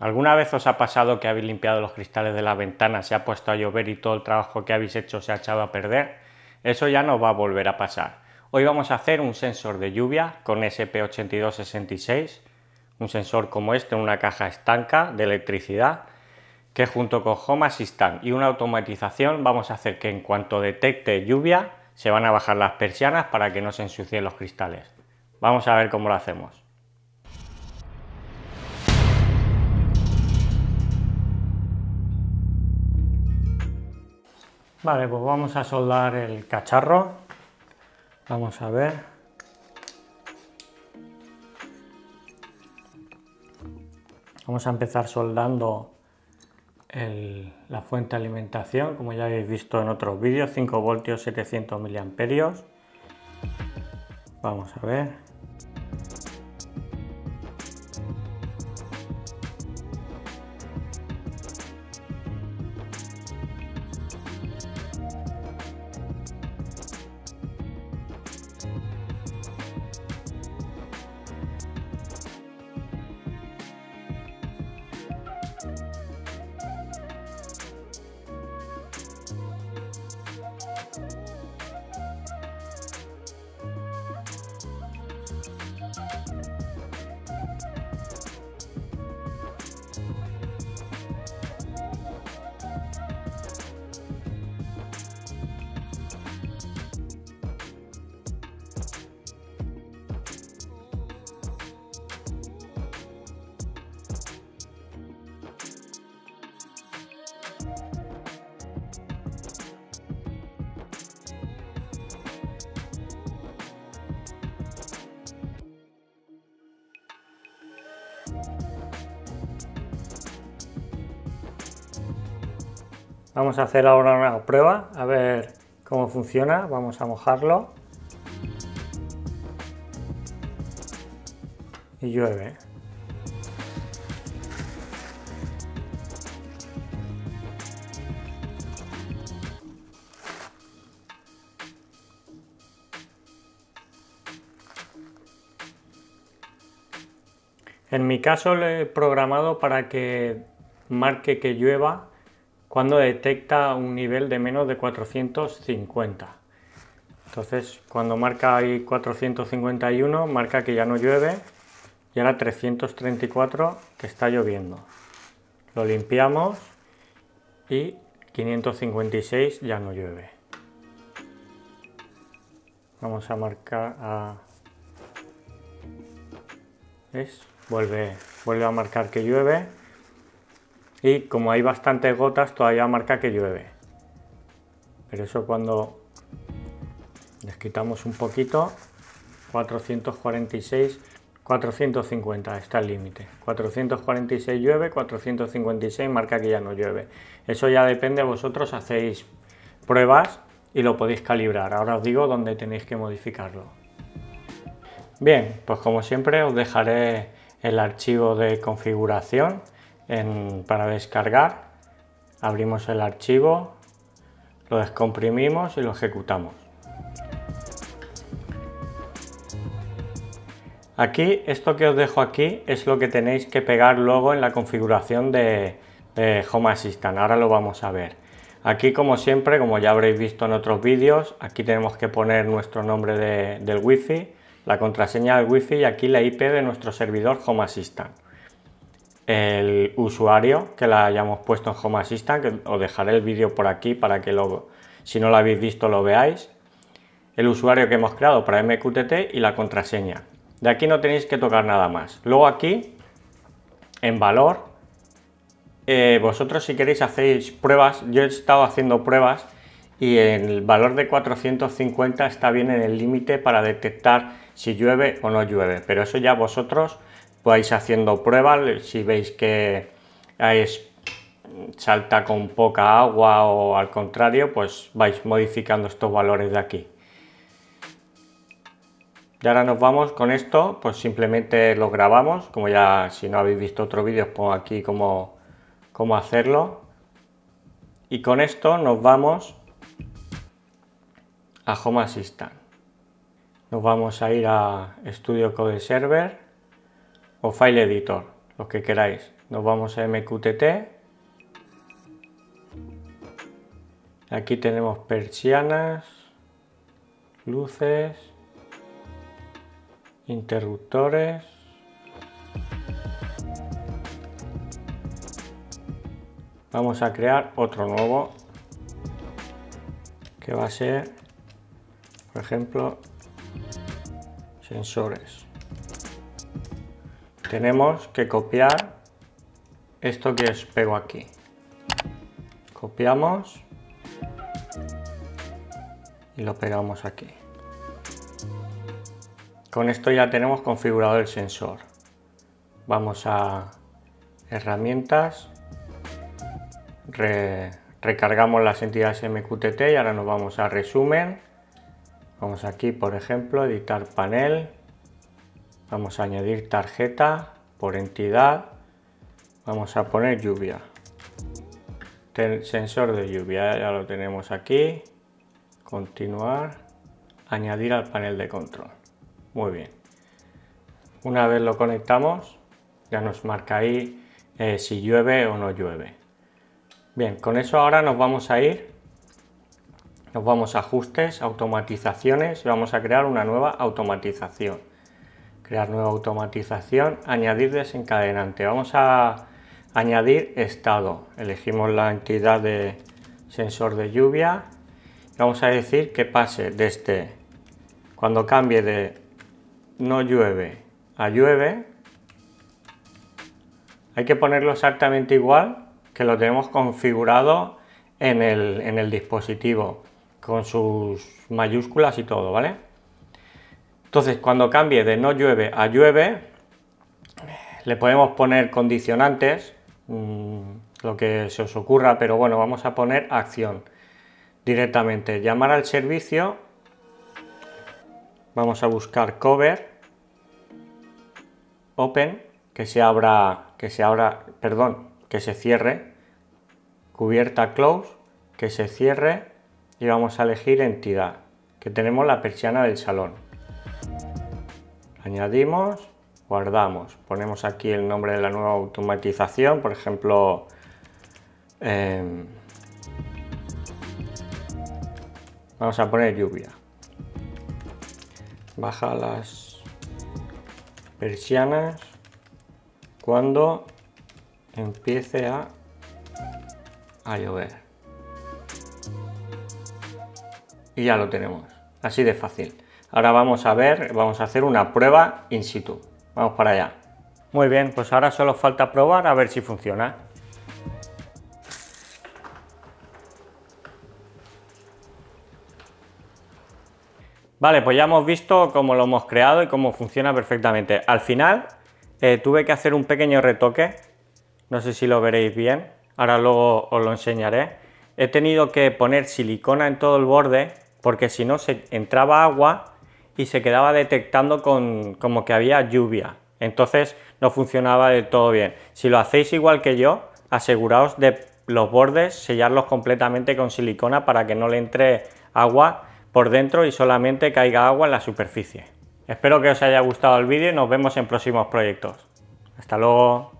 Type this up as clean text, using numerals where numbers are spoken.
¿Alguna vez os ha pasado que habéis limpiado los cristales de las ventanas, se ha puesto a llover y todo el trabajo que habéis hecho se ha echado a perder? Eso ya no va a volver a pasar. Hoy vamos a hacer un sensor de lluvia con SP8266, un sensor como este en una caja estanca de electricidad, que junto con Home Assistant y una automatización vamos a hacer que en cuanto detecte lluvia se van a bajar las persianas para que no se ensucien los cristales. Vamos a ver cómo lo hacemos. Vale, pues vamos a soldar el cacharro. Vamos a ver. Vamos a empezar soldando la fuente de alimentación, como ya habéis visto en otros vídeos, 5 voltios, 700 miliamperios. Vamos a ver. Vamos a hacer ahora una prueba, a ver cómo funciona. Vamos a mojarlo. Y llueve. En mi caso lo he programado para que marque que llueva cuando detecta un nivel de menos de 450. Entonces, cuando marca ahí 451, marca que ya no llueve, y ahora 334 que está lloviendo. Lo limpiamos y 556 ya no llueve. Vamos a marcar a... ¿Ves? Vuelve a marcar que llueve. Y como hay bastantes gotas, todavía marca que llueve. Pero eso cuando les quitamos un poquito, 446, 450 está el límite. 446 llueve, 456 marca que ya no llueve. Eso ya depende, vosotros hacéis pruebas y lo podéis calibrar. Ahora os digo dónde tenéis que modificarlo. Bien, pues como siempre os dejaré el archivo de configuración para descargar. Abrimos el archivo, lo descomprimimos y lo ejecutamos. Aquí, esto que os dejo aquí es lo que tenéis que pegar luego en la configuración de Home Assistant. Ahora lo vamos a ver. Aquí, como siempre, como ya habréis visto en otros vídeos, aquí tenemos que poner nuestro nombre del wifi, la contraseña del wifi y aquí la IP de nuestro servidor Home Assistant. El usuario que la hayamos puesto en Home Assistant, que os dejaré el vídeo por aquí para que si no lo habéis visto lo veáis, el usuario que hemos creado para MQTT y la contraseña. De aquí no tenéis que tocar nada más. Luego aquí, en valor, vosotros si queréis hacéis pruebas. Yo he estado haciendo pruebas y el valor de 450 está bien en el límite para detectar si llueve o no llueve, pero eso ya vosotros vais haciendo pruebas. Si veis que salta con poca agua o al contrario, pues vais modificando estos valores de aquí. Y ahora nos vamos con esto, pues simplemente lo grabamos, como ya si no habéis visto otro vídeo os pongo aquí cómo hacerlo. Y con esto nos vamos a Home Assistant. Nos vamos a ir a Studio Code Server o File Editor. los que queráis. Nos vamos a MQTT. Aquí tenemos persianas, luces, interruptores. Vamos a crear otro nuevo que va a ser, por ejemplo, sensores. Tenemos que copiar esto que os pego aquí. Copiamos y lo pegamos aquí. Con esto ya tenemos configurado el sensor. Vamos a herramientas, recargamos las entidades MQTT y ahora nos vamos a resumen. Vamos aquí, por ejemplo, editar panel. Vamos a añadir tarjeta por entidad. Vamos a poner lluvia. Sensor de lluvia, ya lo tenemos aquí. Continuar. Añadir al panel de control. Muy bien. Una vez lo conectamos, ya nos marca ahí si llueve o no llueve. Bien, con eso ahora nos vamos a ir, nos vamos a ajustes, automatizaciones y vamos a crear una nueva automatización. Crear nueva automatización, añadir desencadenante. Vamos a añadir estado. Elegimos la entidad de sensor de lluvia. Vamos a decir que pase desde cuando cambie de no llueve a llueve. Hay que ponerlo exactamente igual que lo tenemos configurado en el dispositivo, con sus mayúsculas y todo, ¿vale? Entonces, cuando cambie de no llueve a llueve, le podemos poner condicionantes, lo que se os ocurra, pero bueno, vamos a poner acción directamente. Llamar al servicio, vamos a buscar cover, open, que se cierre, cubierta close, que se cierre, y vamos a elegir entidad, que tenemos la persiana del salón. Añadimos, guardamos, ponemos aquí el nombre de la nueva automatización, por ejemplo, vamos a poner lluvia. Baja las persianas cuando empiece a llover, y ya lo tenemos, así de fácil. Ahora vamos a ver, vamos a hacer una prueba in situ, vamos para allá. Muy bien, pues ahora solo falta probar a ver si funciona. Vale, pues ya hemos visto cómo lo hemos creado y cómo funciona perfectamente. Al final tuve que hacer un pequeño retoque. No sé si lo veréis bien, ahora luego os lo enseñaré. He tenido que poner silicona en todo el borde porque si no se entraba agua y se quedaba detectando como que había lluvia. Entonces no funcionaba del todo bien. Si lo hacéis igual que yo, aseguraos de los bordes, sellarlos completamente con silicona para que no le entre agua por dentro y solamente caiga agua en la superficie. Espero que os haya gustado el vídeo y nos vemos en próximos proyectos. Hasta luego.